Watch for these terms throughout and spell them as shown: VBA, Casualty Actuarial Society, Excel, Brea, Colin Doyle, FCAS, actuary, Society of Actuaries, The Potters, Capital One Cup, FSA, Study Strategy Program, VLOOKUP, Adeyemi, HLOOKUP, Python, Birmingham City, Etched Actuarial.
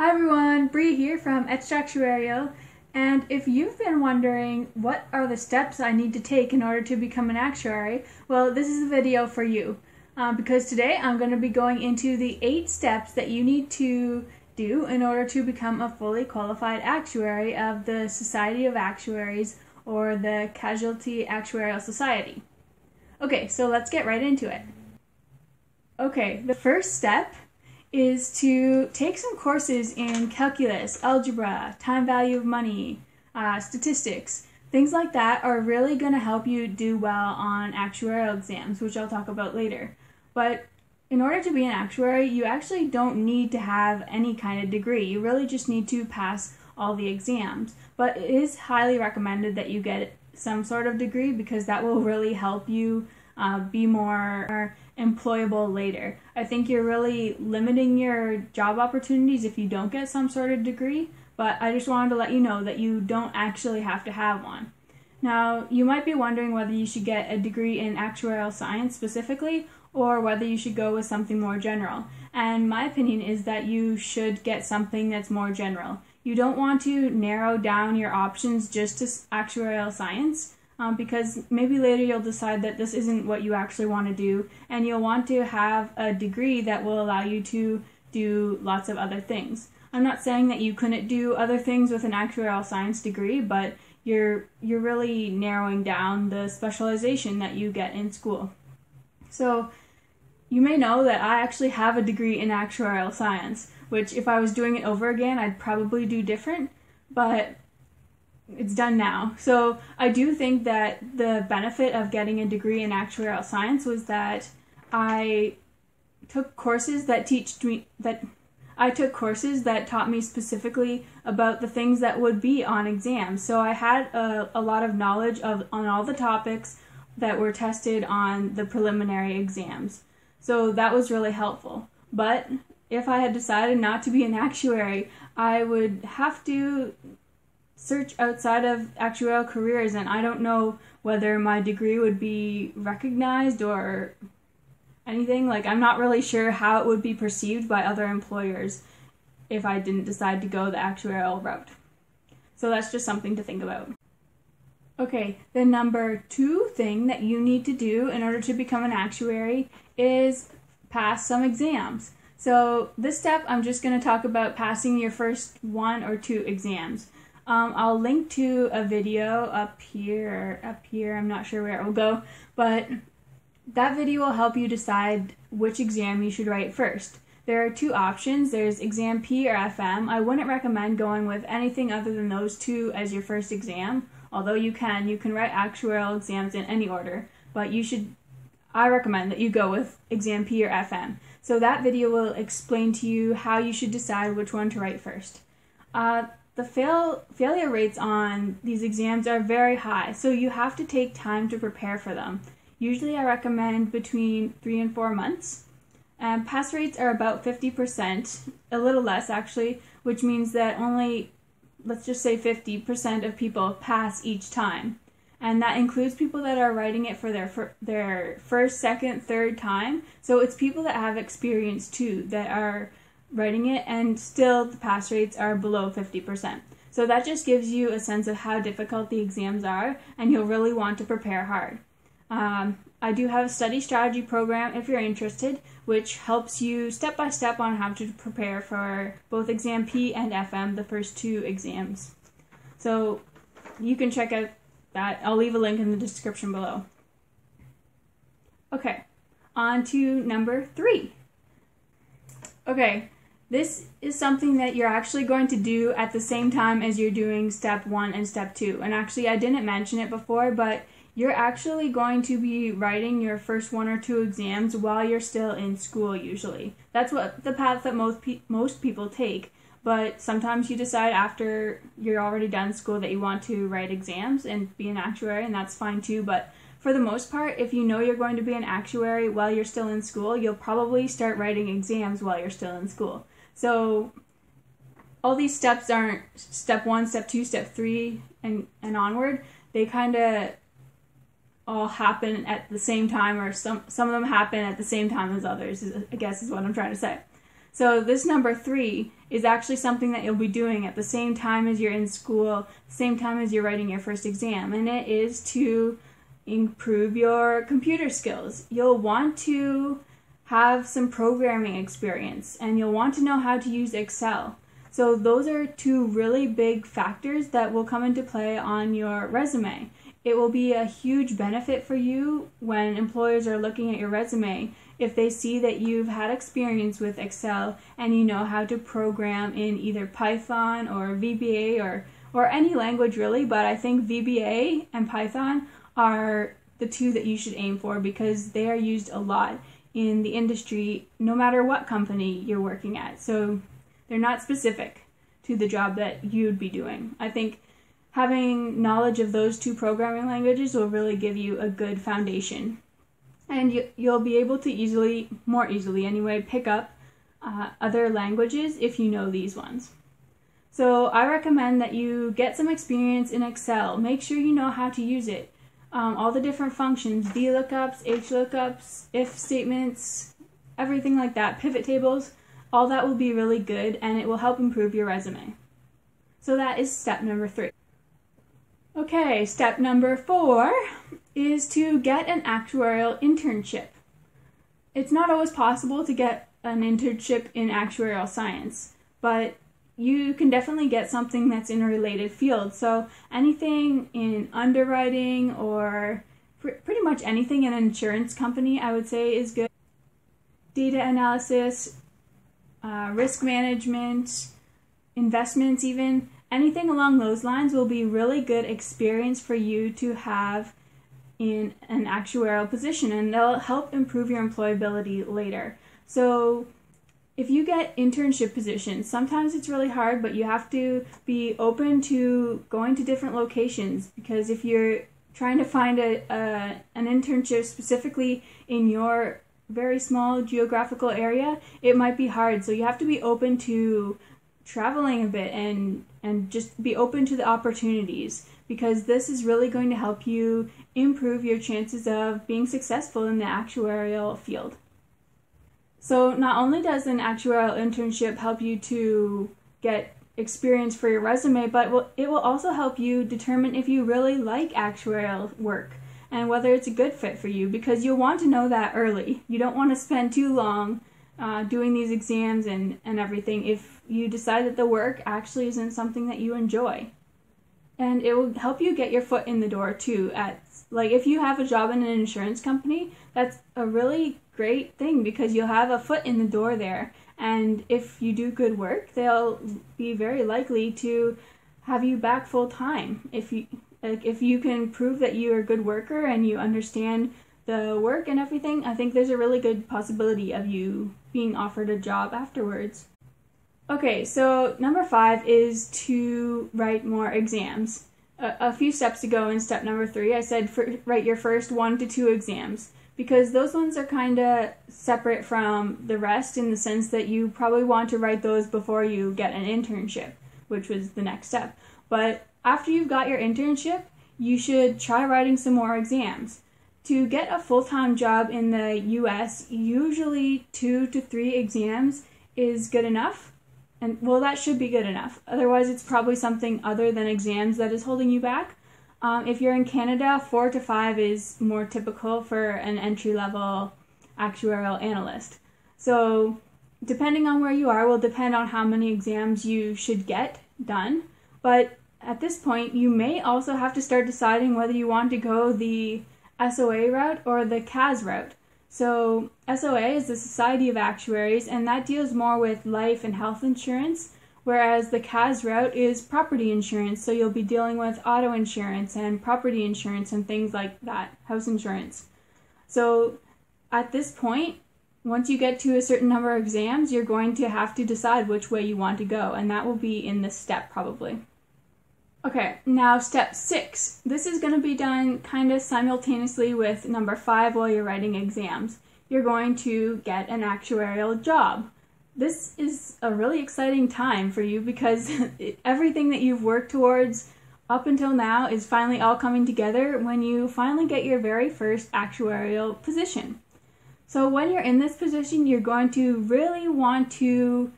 Hi everyone, Bree here from Etched Actuarial, and if you've been wondering what are the steps I need to take in order to become an actuary, well, this is a video for you because today I'm going to be going into the 8 steps that you need to do in order to become a fully qualified actuary of the Society of Actuaries or the Casualty Actuarial Society. Okay, so let's get right into it. Okay, the first step is to take some courses in calculus, algebra, time value of money, statistics. Things like that are really going to help you do well on actuarial exams, which I'll talk about later. But in order to be an actuary, you actually don't need to have any kind of degree. You really just need to pass all the exams. But it is highly recommended that you get some sort of degree because that will really help you be more employable later. I think you're really limiting your job opportunities if you don't get some sort of degree, but I just wanted to let you know that you don't actually have to have one. Now, you might be wondering whether you should get a degree in actuarial science specifically or whether you should go with something more general. And my opinion is that you should get something that's more general. You don't want to narrow down your options just to actuarial science. Because maybe later you'll decide that this isn't what you actually want to do, and you'll want to have a degree that will allow you to do lots of other things. I'm not saying that you couldn't do other things with an actuarial science degree, but you're really narrowing down the specialization that you get in school. So you may know that I actually have a degree in actuarial science, which if I was doing it over again, I'd probably do different, but it's done now. So I do think that the benefit of getting a degree in actuarial science was that I took courses that taught me specifically about the things that would be on exams. So I had a lot of knowledge on all the topics that were tested on the preliminary exams. So that was really helpful. But if I had decided not to be an actuary, I would have to search outside of actuarial careers, and I don't know whether my degree would be recognized or anything. Like, I'm not really sure how it would be perceived by other employers if I didn't decide to go the actuarial route. So that's just something to think about. Okay, the number 2 thing that you need to do in order to become an actuary is pass some exams. So this step, I'm just going to talk about passing your first 1 or 2 exams. I'll link to a video up here, I'm not sure where it will go, but that video will help you decide which exam you should write first. There are 2 options, there's exam P or FM. I wouldn't recommend going with anything other than those 2 as your first exam, although you can write actuarial exams in any order, but I recommend that you go with exam P or FM. So that video will explain to you how you should decide which one to write first. The failure rates on these exams are very high, so you have to take time to prepare for them. Usually I recommend between 3 and 4 months. Pass rates are about 50%, a little less actually, which means that only, let's just say 50% of people pass each time. And that includes people that are writing it for their first, second, third time. So it's people that have experience too, that are writing it, and still the pass rates are below 50%. So that just gives you a sense of how difficult the exams are, and you'll really want to prepare hard. I do have a study strategy program if you're interested, which helps you step by step on how to prepare for both exam P and FM, the first 2 exams. So you can check out that. I'll leave a link in the description below. Okay, on to number 3. Okay. This is something that you're actually going to do at the same time as you're doing step 1 and step 2. And actually, I didn't mention it before, but you're actually going to be writing your first 1 or 2 exams while you're still in school, usually. That's what the path that most people take, but sometimes you decide after you're already done school that you want to write exams and be an actuary, and that's fine too, but for the most part, if you know you're going to be an actuary while you're still in school, you'll probably start writing exams while you're still in school. So all these steps aren't step 1, step 2, step 3, and onward. They kind of all happen at the same time, or some of them happen at the same time as others, I guess is what I'm trying to say. So this number 3 is actually something that you'll be doing at the same time as you're in school, same time as you're writing your first exam, and it is to improve your computer skills. You'll want to have some programming experience, and you'll want to know how to use Excel. So those are two really big factors that will come into play on your resume. It will be a huge benefit for you when employers are looking at your resume if they see that you've had experience with Excel and you know how to program in either Python or VBA or any language really, but I think VBA and Python are the two that you should aim for because they are used a lot in the industry no matter what company you're working at. So they're not specific to the job that you'd be doing. I think having knowledge of those two programming languages will really give you a good foundation. And you'll be able to more easily anyway, pick up other languages if you know these ones. So I recommend that you get some experience in Excel. Make sure you know how to use it. All the different functions, VLOOKUPs, HLOOKUPs, if statements, everything like that, pivot tables, all that will be really good and it will help improve your resume. So that is step number 3. Okay, step number 4 is to get an actuarial internship. It's not always possible to get an internship in actuarial science, but you can definitely get something that's in a related field. So anything in underwriting or pretty much anything in an insurance company, I would say is good. Data analysis, risk management, investments even, anything along those lines will be really good experience for you to have in an actuarial position, and they'll help improve your employability later. So if you get internship positions, sometimes it's really hard, but you have to be open to going to different locations, because if you're trying to find an internship specifically in your very small geographical area, it might be hard. So you have to be open to traveling a bit and just be open to the opportunities, because this is really going to help you improve your chances of being successful in the actuarial field. So not only does an actuarial internship help you to get experience for your resume, but it will also help you determine if you really like actuarial work and whether it's a good fit for you, because you'll want to know that early. You don't want to spend too long doing these exams and everything if you decide that the work actually isn't something that you enjoy. And it will help you get your foot in the door too. Like if you have a job in an insurance company, that's a really great thing because you'll have a foot in the door there, and if you do good work, they'll be very likely to have you back full time. If you can prove that you're a good worker and you understand the work and everything, I think there's a really good possibility of you being offered a job afterwards. Okay, so number 5 is to write more exams. A few steps ago in step number 3, I said write your first 1 to 2 exams, because those ones are kind of separate from the rest in the sense that you probably want to write those before you get an internship, which was the next step. But after you've got your internship, you should try writing some more exams. To get a full-time job in the US, usually 2 to 3 exams is good enough. And well, that should be good enough. Otherwise, it's probably something other than exams that is holding you back. If you're in Canada, 4 to 5 is more typical for an entry-level actuarial analyst. So depending on where you are will depend on how many exams you should get done. But at this point, you may also have to start deciding whether you want to go the SOA route or the CAS route. So SOA is the Society of Actuaries, and that deals more with life and health insurance, whereas the CAS route is property insurance, so you'll be dealing with auto insurance and property insurance and things like that, house insurance. So at this point, once you get to a certain number of exams, you're going to have to decide which way you want to go, and that will be in this step probably. Okay, now step 6. This is going to be done kind of simultaneously with number 5 while you're writing exams. You're going to get an actuarial job. This is a really exciting time for you because everything that you've worked towards up until now is finally all coming together when you finally get your very first actuarial position. So when you're in this position, you're going to really want to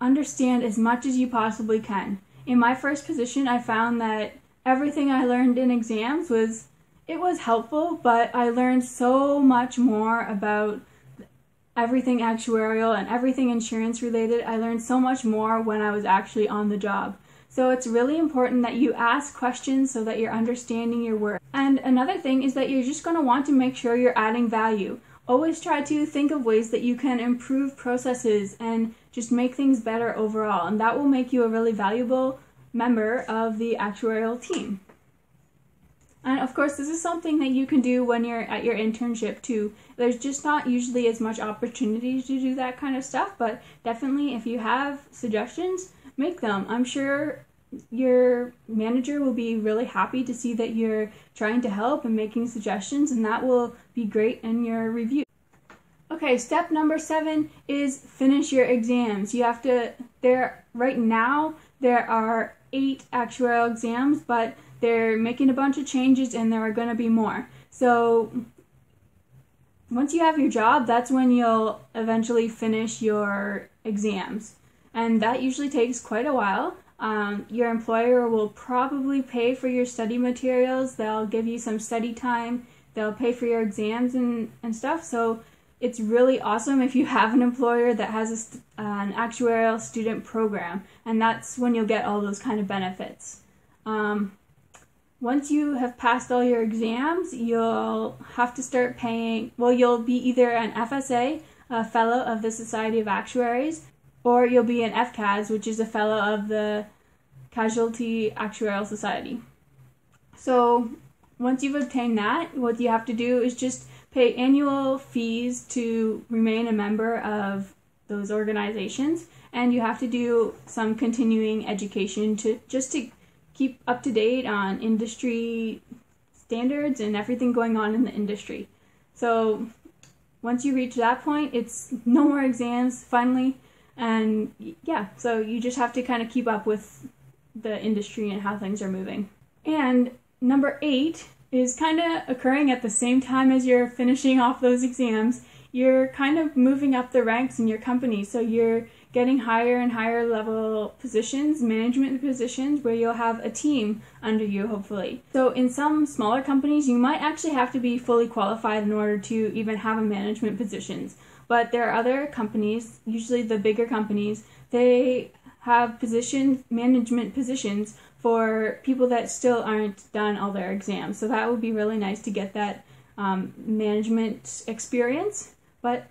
understand as much as you possibly can. In my first position, I found that everything I learned in exams was helpful, but I learned so much more about everything actuarial and everything insurance related. I learned so much more when I was actually on the job. So it's really important that you ask questions so that you're understanding your work. And another thing is that you're just going to want to make sure you're adding value. Always try to think of ways that you can improve processes and just make things better overall, and that will make you a really valuable member of the actuarial team. And of course, this is something that you can do when you're at your internship too. There's just not usually as much opportunity to do that kind of stuff, but definitely if you have suggestions, make them. I'm sure your manager will be really happy to see that you're trying to help and making suggestions, and that will be great in your review. Okay, step number 7 is finish your exams. You have to, right now, there are 8 actuarial exams, but they're making a bunch of changes and there are going to be more. So once you have your job, that's when you'll eventually finish your exams. And that usually takes quite a while. Your employer will probably pay for your study materials. They'll give you some study time. They'll pay for your exams and stuff. So it's really awesome if you have an employer that has an actuarial student program. And that's when you'll get all those kind of benefits. Once you have passed all your exams, you'll have to start paying, well, you'll be either an FSA, a fellow of the Society of Actuaries, or you'll be an FCAS, which is a fellow of the Casualty Actuarial Society. So once you've obtained that, what you have to do is just pay annual fees to remain a member of those organizations, and you have to do some continuing education to keep up to date on industry standards and everything going on in the industry. So once you reach that point, it's no more exams finally, and yeah, so you just have to kind of keep up with the industry and how things are moving. And number 8 is kind of occurring at the same time as you're finishing off those exams. You're kind of moving up the ranks in your company, so you're getting higher and higher level positions, management positions, where you'll have a team under you, hopefully. So in some smaller companies, you might actually have to be fully qualified in order to even have a management positions. But there are other companies, usually the bigger companies, they have management positions for people that still aren't done all their exams. So that would be really nice to get that management experience. But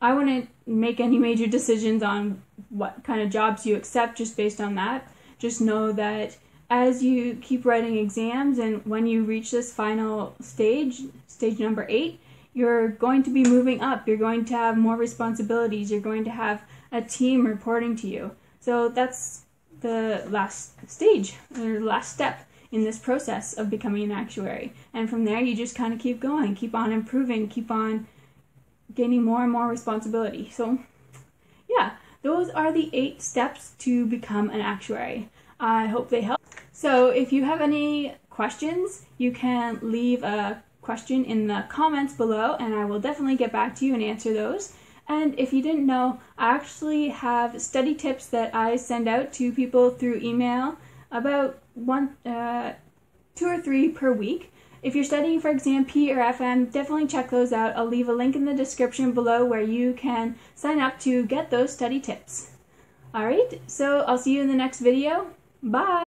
I wouldn't make any major decisions on what kind of jobs you accept just based on that. Just know that as you keep writing exams and when you reach this final stage, stage number 8, you're going to be moving up. You're going to have more responsibilities. You're going to have a team reporting to you. So that's the last stage, or last step in this process of becoming an actuary. And from there, you just kind of keep going, keep on improving, keep on gaining more and more responsibility. So yeah, those are the 8 steps to become an actuary. I hope they help. So if you have any questions, you can leave a question in the comments below and I will definitely get back to you and answer those. And if you didn't know, I actually have study tips that I send out to people through email, about 2 or 3 per week. If you're studying for exam P or FM, definitely check those out. I'll leave a link in the description below where you can sign up to get those study tips. Alright, so I'll see you in the next video. Bye!